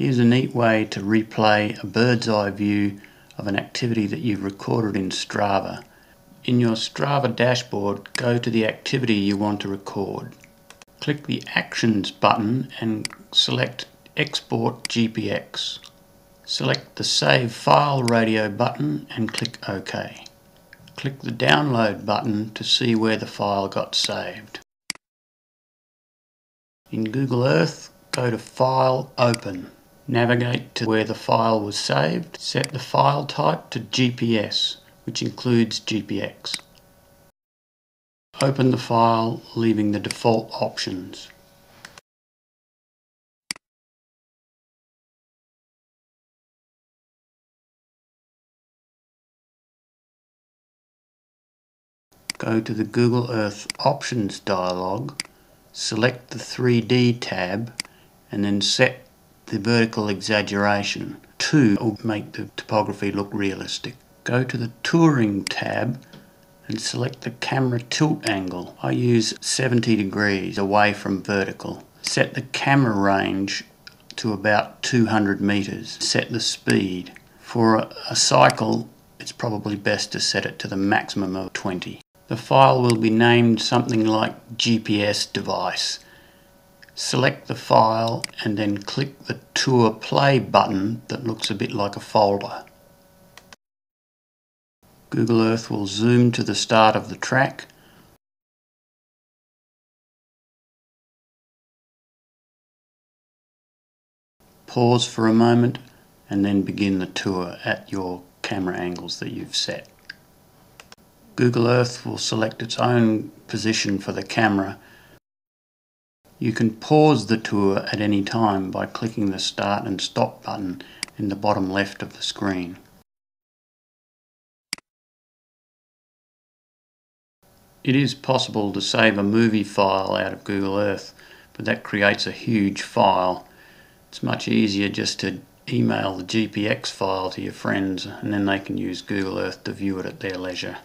Here's a neat way to replay a bird's eye view of an activity that you've recorded in Strava. In your Strava dashboard, go to the activity you want to record. Click the Actions button and select Export GPX. Select the Save File Radio button and click OK. Click the Download button to see where the file got saved. In Google Earth, go to File, Open. Navigate to where the file was saved. Set the file type to GPS, which includes GPX. Open the file, leaving the default options. Go to the Google Earth Options dialog, select the 3D tab, and then set the vertical exaggeration to make the topography look realistic. Go to the Touring tab and select the camera tilt angle. I use 70 degrees away from vertical. Set the camera range to about 200 meters. Set the speed. For a cycle, it's probably best to set it to the maximum of 20. The file will be named something like GPS device. Select the file and then click the Tour Play button that looks a bit like a folder. Google Earth will zoom to the start of the track. Pause for a moment and then begin the tour at your camera angles that you've set. Google Earth will select its own position for the camera. You can pause the tour at any time by clicking the Start and Stop button in the bottom left of the screen. It is possible to save a movie file out of Google Earth, but that creates a huge file. It's much easier just to email the GPX file to your friends, and then they can use Google Earth to view it at their leisure.